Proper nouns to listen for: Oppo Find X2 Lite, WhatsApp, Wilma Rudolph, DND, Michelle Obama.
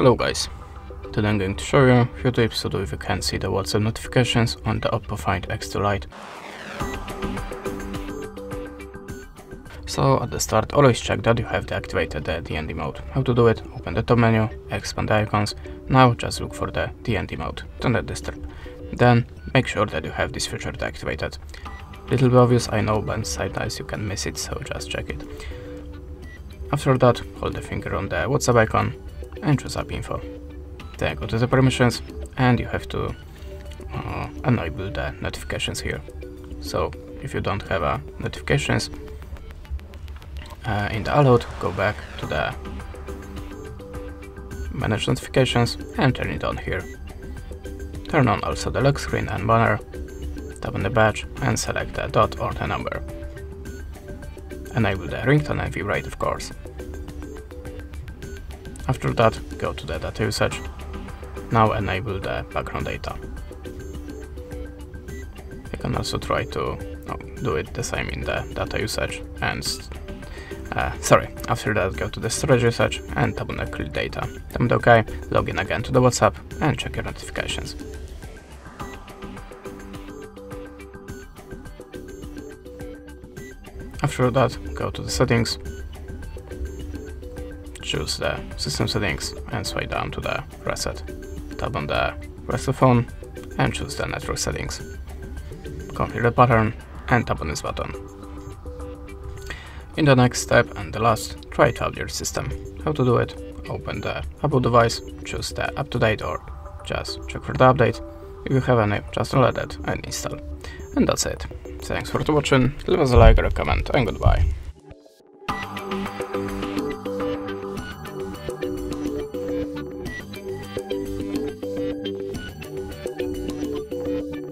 Hello guys, today I'm going to show you how to episode if you can't see the WhatsApp notifications on the Oppo Find X2 Lite. So at the start, always check that you have deactivated the DND mode. How to do it? Open the top menu, expand the icons, now just look for the DND mode, do not disturb. Then make sure that you have this feature deactivated. Little bit obvious I know, but sometimes you can miss it, so just check it. After that, hold the finger on the WhatsApp icon and choose app info. Then go to the permissions and you have to enable the notifications here. So if you don't have notifications in the allowed, go back to the manage notifications and turn it on here. Turn on also the lock screen and banner, tap on the badge and select the dot or the number. Enable the ringtone and vibrate, of course. After that, go to the data usage. Now enable the background data. You can also try to do it the same in the data usage and after that go to the storage usage and tap on the clear data. Tap on OK, log in again to the WhatsApp and check your notifications. After that, go to the settings, choose the system settings and swipe down to the reset. Tap on the reset phone and choose the network settings. Configure the pattern and tap on this button. In the next step and the last, try to update your system. How to do it? Open the Apple device, choose the up to date or just check for the update. If you have any, just download it and install. And that's it. Thanks for watching, leave us a like or a comment and goodbye.